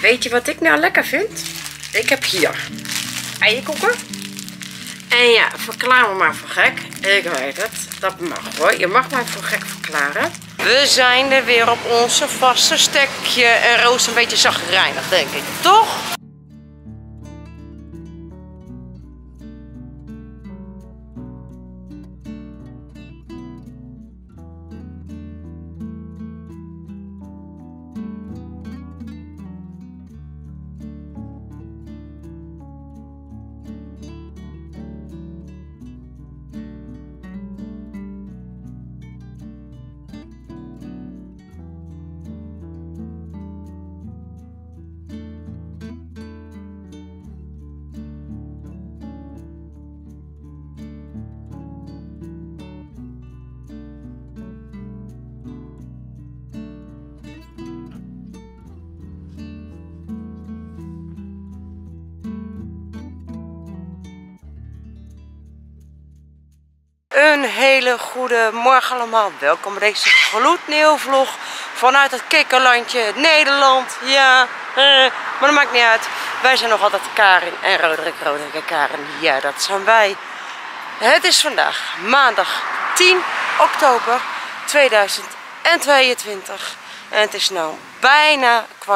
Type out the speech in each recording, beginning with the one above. Weet je wat ik nou lekker vind? Ik heb hier eierkoeken. En ja, verklaar me maar voor gek. Ik weet het, dat mag hoor. Je mag mij voor gek verklaren. We zijn er weer op onze vaste stekje. En Roos een beetje chagrijnig, denk ik. Toch? Een hele goede morgen allemaal. Welkom bij deze gloednieuwe vlog vanuit het kikkerlandje Nederland. Ja, maar dat maakt niet uit. Wij zijn nog altijd Karin en Roderick, Roderick en Karin. Ja, dat zijn wij. Het is vandaag maandag 10 oktober 2022. En het is nu bijna 12:15.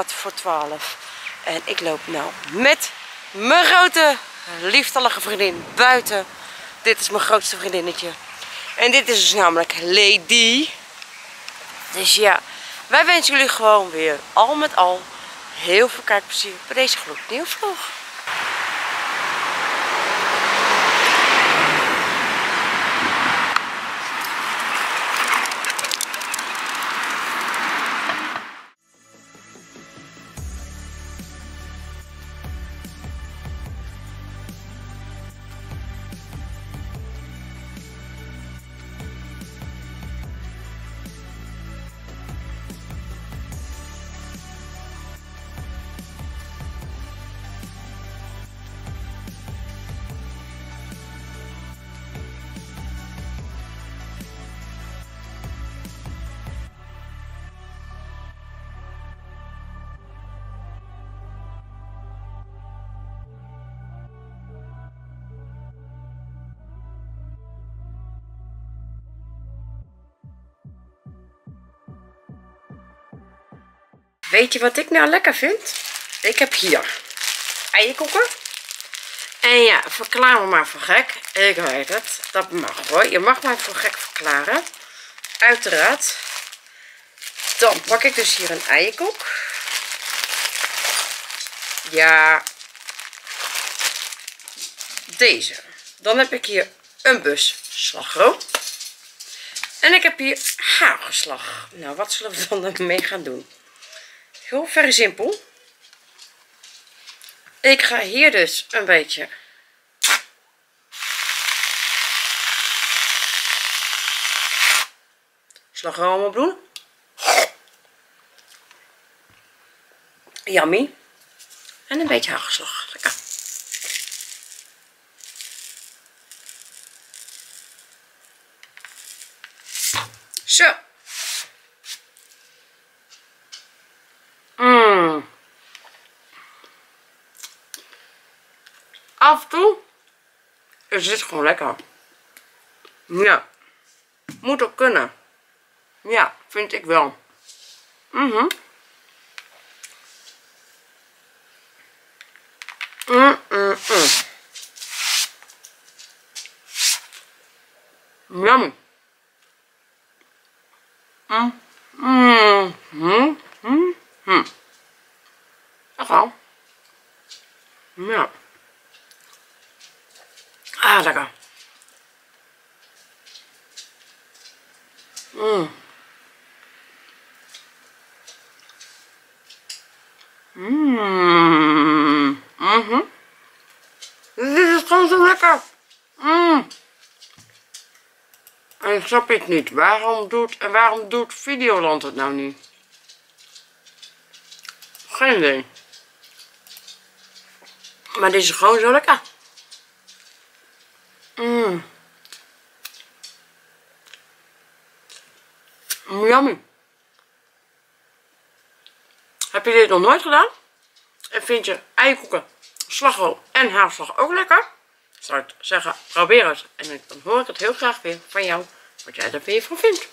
En ik loop nu met mijn grote lieftallige vriendin buiten. Dit is mijn grootste vriendinnetje. En dit is dus namelijk Lady. Dus ja, wij wensen jullie gewoon weer al met al heel veel kijkplezier bij deze gloednieuwe vlog. Weet je wat ik nou lekker vind? Ik heb hier eierkoeken. En ja, verklaar me maar voor gek. Ik weet het, dat mag hoor. Je mag mij voor gek verklaren. Uiteraard. Dan pak ik dus hier een eierkoek. Ja. Deze. Dan heb ik hier een bus slagroom. En ik heb hier hagelslag. Nou, wat zullen we dan ermee gaan doen? Heel very simpel. Ik ga hier dus een beetje slagroom op doen. Yummy. En een beetje hagelslag. Lekker. Zo. Af en toe is dit gewoon lekker. Ja. Moet ook kunnen. Ja, vind ik wel. Yummy. Echt wel. Ja. Ah, lekker. Dit is gewoon zo lekker. En ik snap het niet. Waarom doet Videoland het nou niet? Geen idee. Maar dit is gewoon zo lekker. Yummy. Heb je dit nog nooit gedaan? En vind je eikoeken, slagroom en haarslag ook lekker? Zou ik zeggen, probeer het. En dan hoor ik het heel graag weer van jou, wat jij er weer van vindt.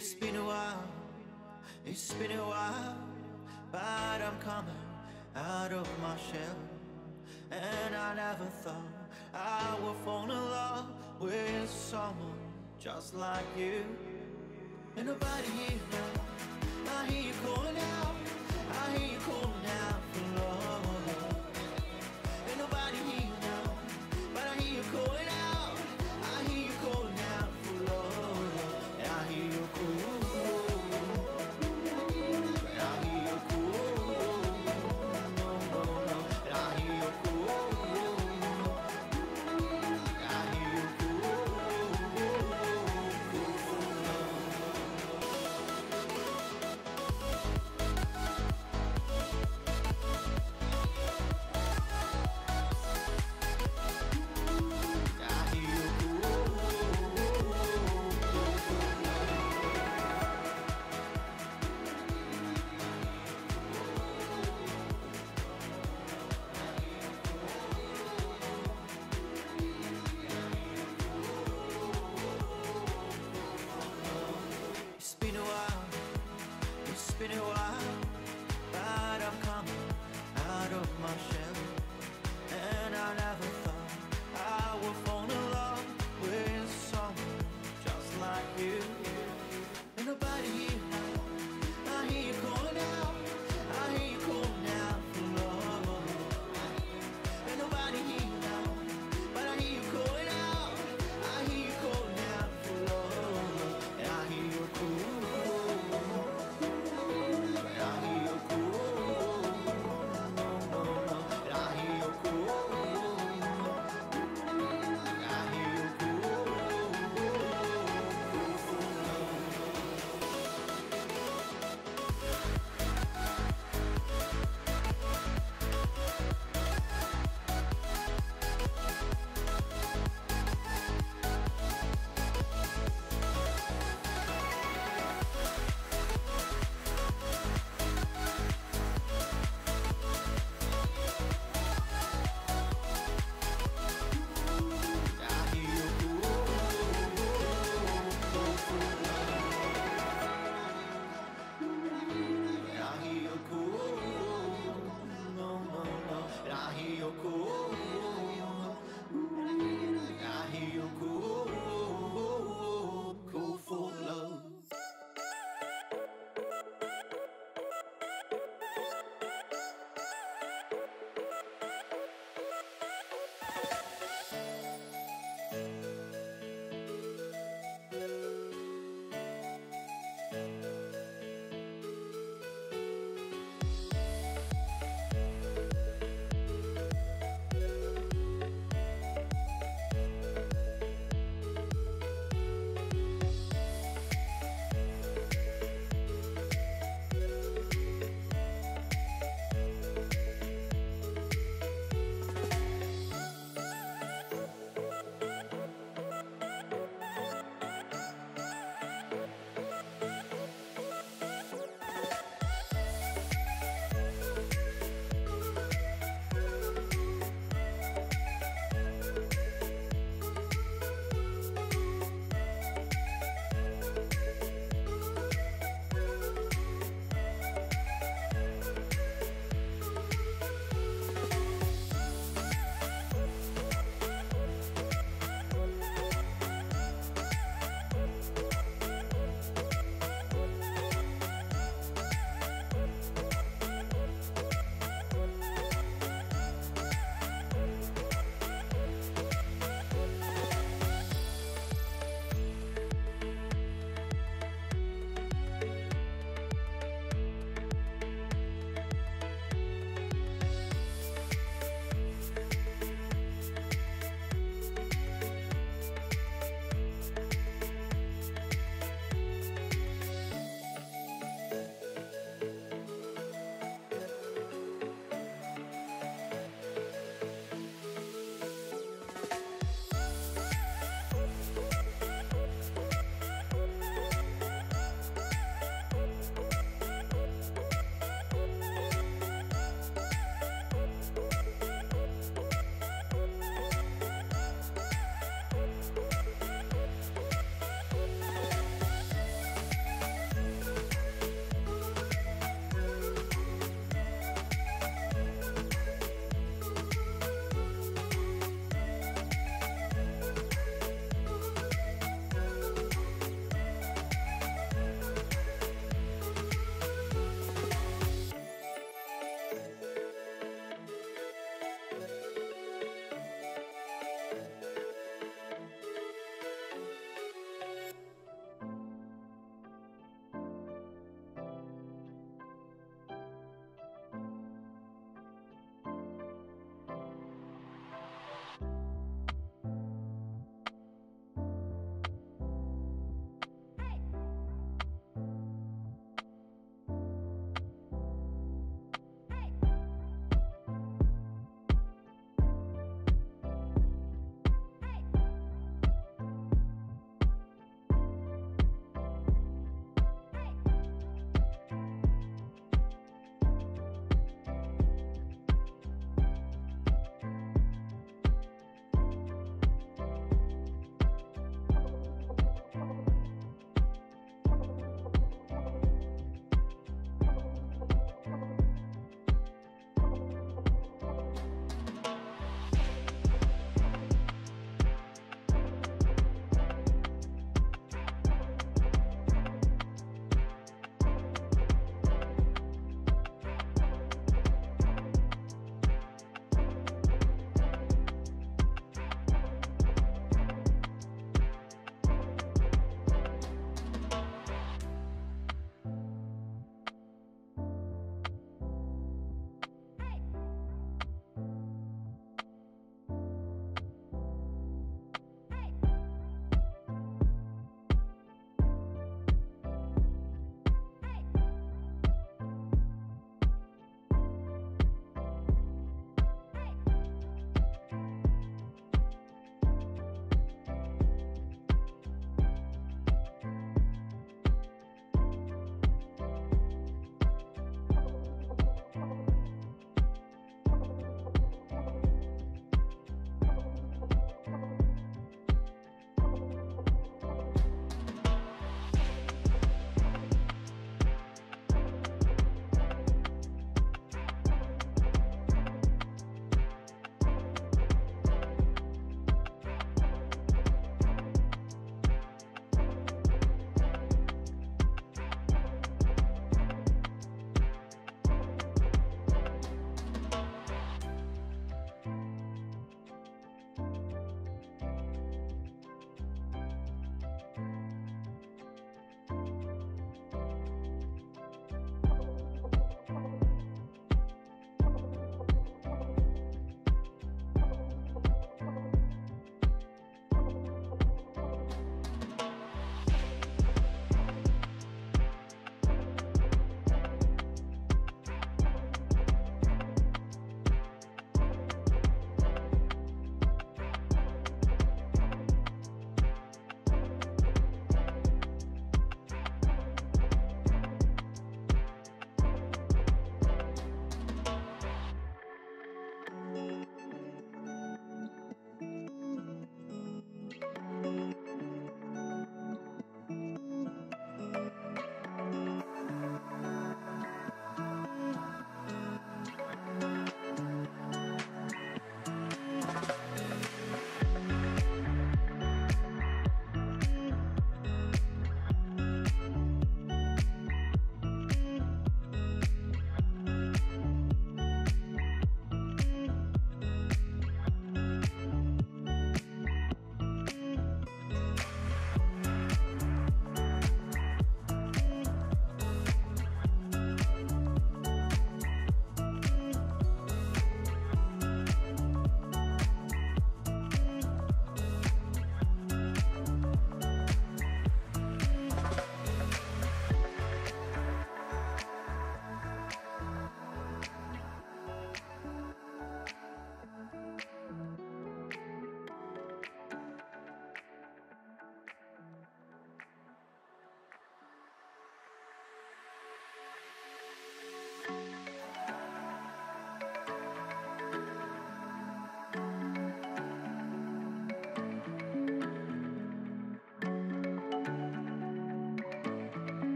It's been a while, it's been a while, but I'm coming out of my shell. And I never thought I would fall in love with someone just like you. Ain't nobody here now, I hear you calling out, I hear you calling out for love. Ain't nobody here now, but I hear you calling out, I hear you calling out for love. And I hear you cool, and I hear you cool, and I hear you cool.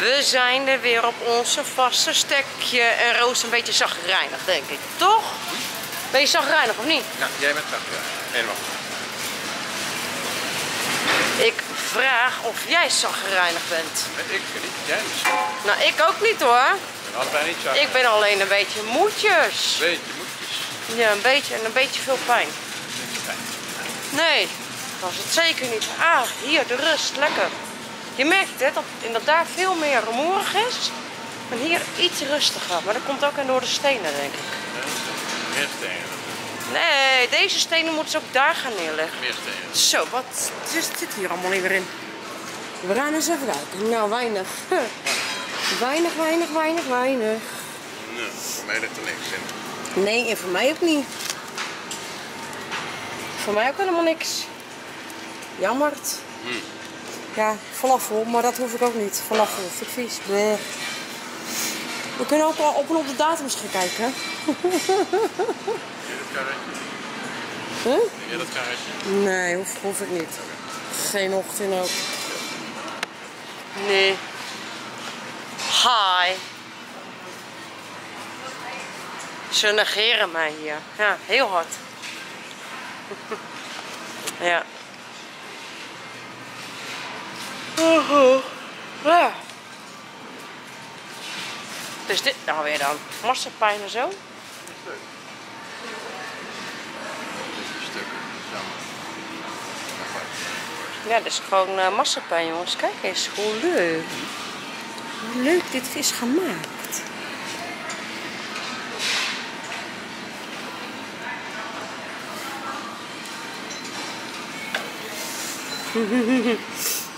We zijn er weer op onze vaste stekje en Roos is een beetje chagrijnig, denk ik. Toch? Ben je chagrijnig of niet? Ja, jij bent chagrijnig. Helemaal. Ik vraag of jij chagrijnig bent. Ik niet, jij niet. Nou, ik ook niet hoor. Ik ben allebei niet chagrijnig. Ik ben alleen een beetje moedjes. Een beetje moedjes? Ja, een beetje en een beetje veel pijn. Nee, dat was het zeker niet. Ah, hier de rust, lekker. Je merkt hè, dat inderdaad veel meer rumoerig is en hier iets rustiger. Maar dat komt ook aan door de stenen, denk ik. Meer stenen? Nee, deze stenen moeten ze ook daar gaan neerleggen. Meer stenen. Zo, wat zit hier allemaal weer in? We gaan eens even kijken. Nou, weinig. Weinig. Nee, voor mij ligt er niks in. Nee, en voor mij ook niet. Voor mij ook helemaal niks. Jammer. Ja, falafel, maar dat hoef ik ook niet. Falafel, vind ik vies. Bleh. We kunnen ook al op en op de datums gaan kijken. Huh? Ja, dat karretje? Nee, hoef ik niet. Geen ochtend ook. Nee. Hi. Ze negeren mij hier. Ja, heel hard. Ja. Ja. Wat is dit nou weer dan? Massapijn en zo? Een stuk. Ja, dit is gewoon massapijn jongens. Kijk eens, hoe leuk. Hoe leuk dit is gemaakt.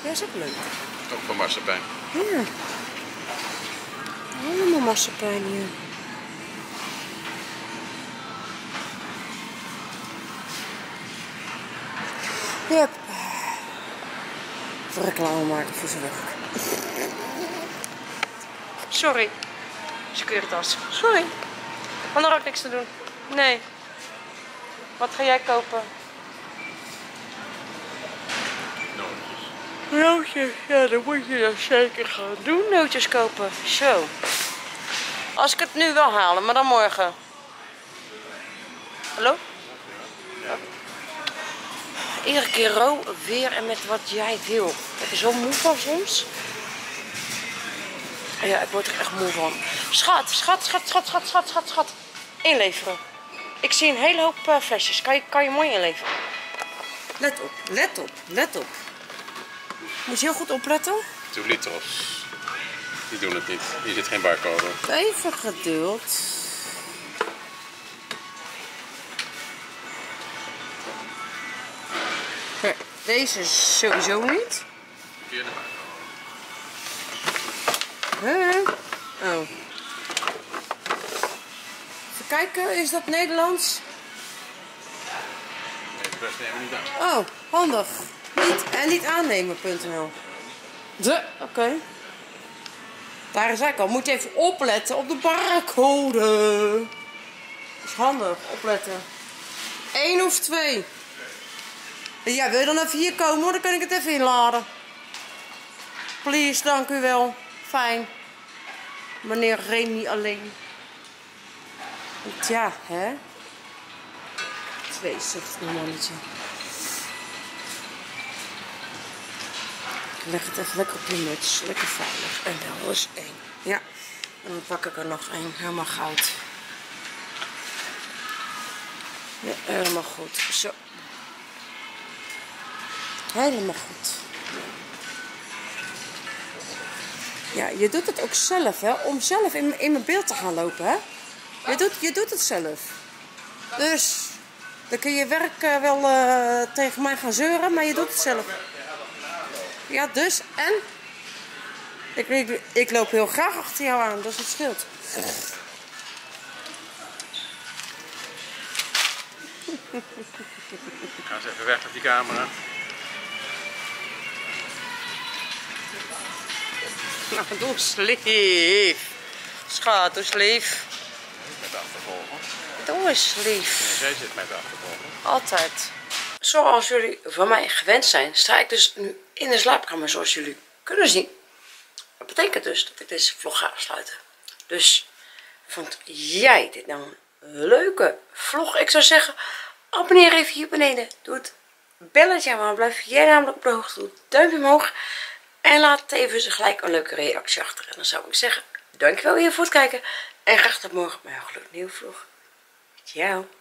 Ja, is ook leuk. Ook van massapijn. Ja. Allemaal massapijn hier. Yep. Even reclame maken voor zijn weg. Sorry. Securitas. Sorry. Want er ook niks te doen. Nee. Wat ga jij kopen? Nootjes, ja, dan moet je dat zeker gaan doen. Nootjes kopen, zo. Als ik het nu wil halen, maar dan morgen. Hallo? Ja. Iedere keer weer en met wat jij wil. Ik ben zo moe van soms. Ja, ik word er echt moe van. Schat. Inleveren. Ik zie een hele hoop flesjes. Kan je mooi inleveren? Let op. Moet je heel goed opletten. 2 liters. Die doen het niet. Hier zit geen barcode. Even geduld. Ja, deze is sowieso niet. Verkeerde barcode. Oh. Even kijken, is dat Nederlands? Nee, de rest nemen we niet aan. Oh, handig. Niet aannemen.nl. Oké. Daar is hij al. Moet je even opletten op de barcode. Dat is handig, opletten. 1 of 2. Ja, wil je dan even hier komen hoor? Dan kan ik het even inladen. Please, dank u wel. Fijn. Meneer Remy alleen. Ja, hè? 2 zegt een mannetje. Leg het even lekker op je muts, lekker veilig. En dan is 1. Ja, en dan pak ik er nog 1, helemaal goud. Ja, helemaal goed. Zo. Helemaal goed. Ja, je doet het ook zelf, hè? Om zelf in mijn beeld te gaan lopen, hè? Je doet het zelf. Dus, dan kun je werk wel tegen mij gaan zeuren, maar je doet het zelf. Ja, dus, en? Ik loop heel graag achter jou aan, dus het scheelt. Ga eens even weg met die camera. Nou, doe eens lief. Schat, doe eens lief. Met achtervolgen. Doe eens lief. Zij zit met achtervolgen. Altijd. Zoals jullie van mij gewend zijn, sta ik dus nu in de slaapkamer zoals jullie kunnen zien. Dat betekent dus dat ik deze vlog ga afsluiten. Dus vond jij dit nou een leuke vlog? Ik zou zeggen, abonneer even hier beneden. Doe het belletje, want dan blijf jij namelijk op de hoogte. Doe het duimpje omhoog. En laat tevens gelijk een leuke reactie achter. En dan zou ik zeggen, dankjewel weer voor het kijken. En graag tot morgen bij een gloednieuwe vlog. Ciao.